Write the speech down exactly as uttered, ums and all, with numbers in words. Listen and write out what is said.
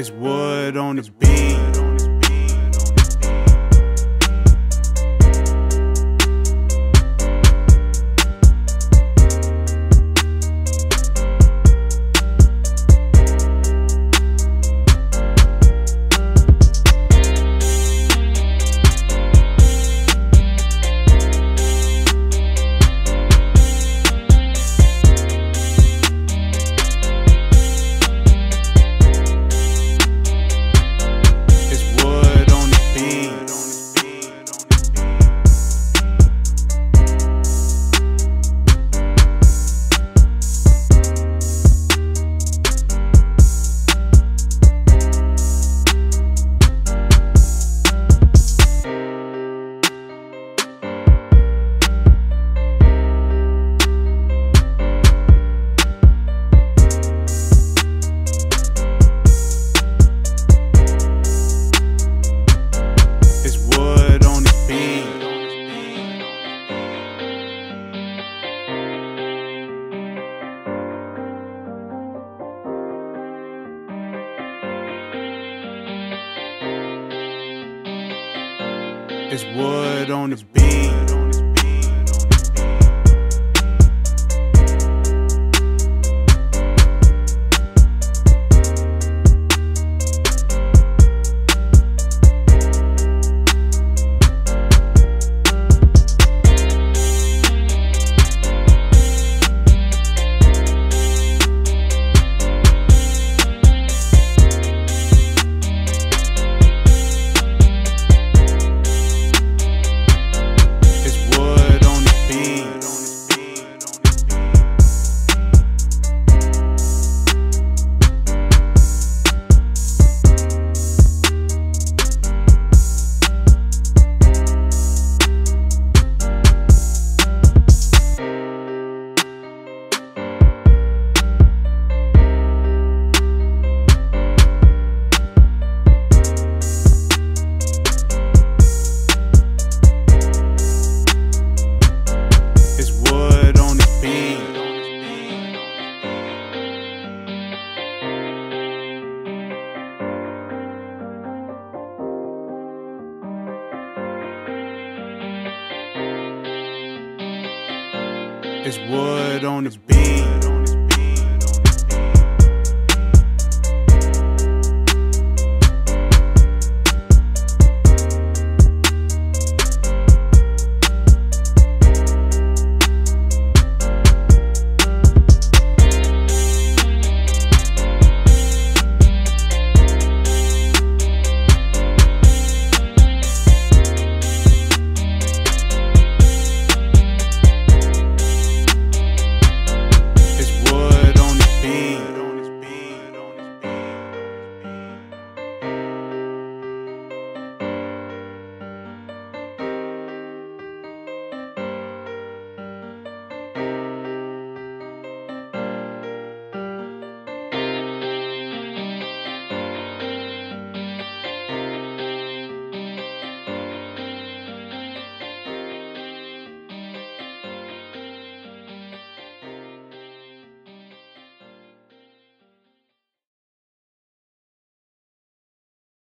It's Wood on the beat. It's Wood on the beat. It's Wood on the beat.